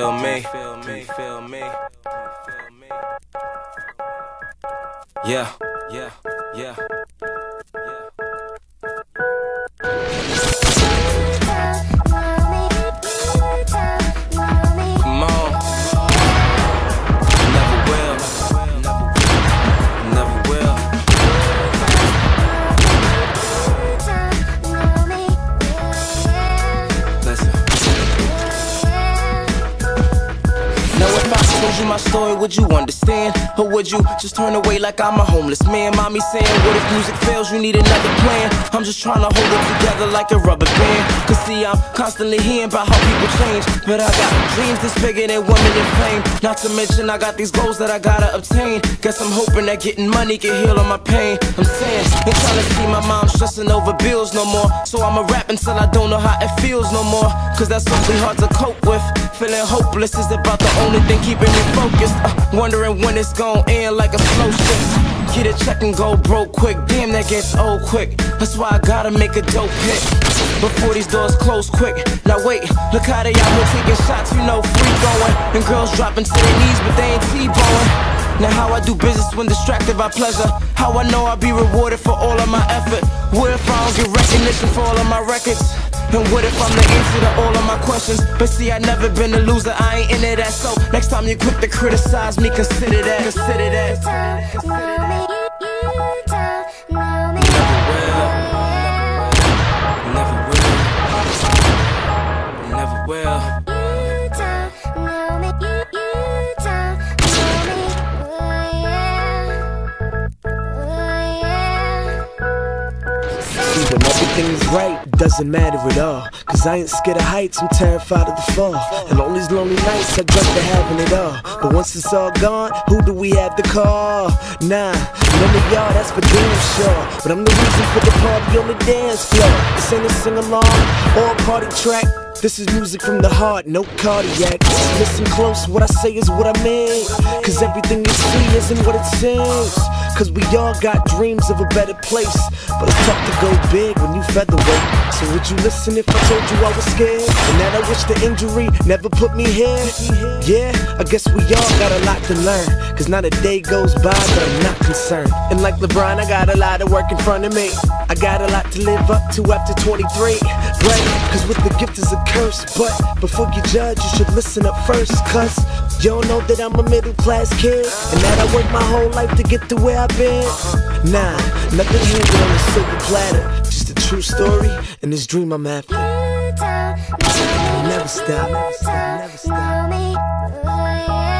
feel me? Yeah, yeah, yeah. You my story, would you understand? Or would you just turn away like I'm a homeless man? Mommy saying, what if music fails, you need another plan? I'm just trying to hold it together like a rubber band. Cause see, I'm constantly hearing about how people change, but I got dreams that's bigger than women in fame. Not to mention I got these goals that I gotta obtain. Guess I'm hoping that getting money can heal all my pain. I'm saying, ain't trying to see my mom stressing over bills no more, so I'ma rap until I don't know how it feels no more. Cause that's something hard to cope with. Feeling hopeless is about the only thing keeping it focused. Wondering when it's gon' end like a slow shift. Get a check and go broke quick. Damn, that gets old quick. That's why I gotta make a dope hit before these doors close quick. Now wait, look how they out here taking shots, you know, free going. And girls dropping to their knees, but they ain't T-bowing. Now how I do business when distracted by pleasure, how I know I'll be rewarded for all of my effort. What if I don't get recognition for all of my records? And what if I'm the answer to all of my questions? But see, I never been a loser, I ain't into that. So next time you're quick to criticize me, consider that. Consider that. Consider that. Never will. Never will. Never will. Even everything is right, doesn't matter at all. Cause I ain't scared of heights, I'm terrified of the fall. And on these lonely nights, I dreamt of having it all. But once it's all gone, who do we have to call? Nah, none of y'all, that's for damn sure. But I'm the reason for the party on the dance floor. This ain't a sing-along or a party track. This is music from the heart, no cardiac. Listen close, what I say is what I mean. Cause everything you see isn't what it seems. Cause we all got dreams of a better place, but it's tough to go big when you featherweight. So would you listen if I told you I was scared? And that I wish the injury never put me here. Yeah, I guess we all got a lot to learn. Cause not a day goes by that I'm not concerned. And like LeBron, I got a lot of work in front of me. I got a lot to live up to after 23. Right, cause with the gift is a curse. But before you judge, you should listen up first. Cause y'all know that I'm a middle class kid, and that I worked my whole life to get to where I've been. Nah, nothing handed on a silver platter, just a true story and this dream I'm after. Never stop. Never stop.